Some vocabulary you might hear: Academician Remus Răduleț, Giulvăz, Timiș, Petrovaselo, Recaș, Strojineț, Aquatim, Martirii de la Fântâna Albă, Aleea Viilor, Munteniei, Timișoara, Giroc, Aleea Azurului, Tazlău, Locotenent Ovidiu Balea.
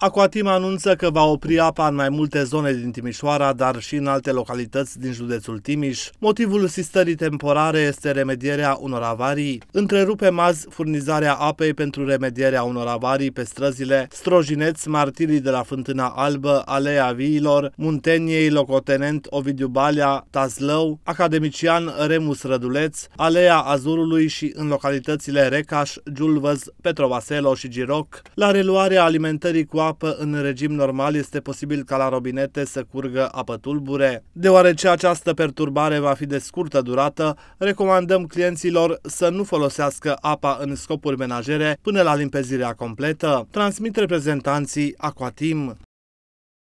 Aquatim anunță că va opri apa în mai multe zone din Timișoara, dar și în alte localități din județul Timiș. Motivul sistării temporare este remedierea unor avarii. Întrerupem azi furnizarea apei pentru remedierea unor avarii pe străzile Strojineț, Martirii de la Fântâna Albă, Aleea Viilor, Munteniei, Locotenent Ovidiu Balea, Tazlău, Academician Remus Răduleț, Aleea Azurului și în localitățile Recaș, Giulvăz, Petrovaselo și Giroc. La reluarea alimentării cu apă în regim normal este posibil ca la robinete să curgă apă tulbure. Deoarece această perturbare va fi de scurtă durată, recomandăm clienților să nu folosească apa în scopuri menajere până la limpezirea completă, transmit reprezentanții Aquatim.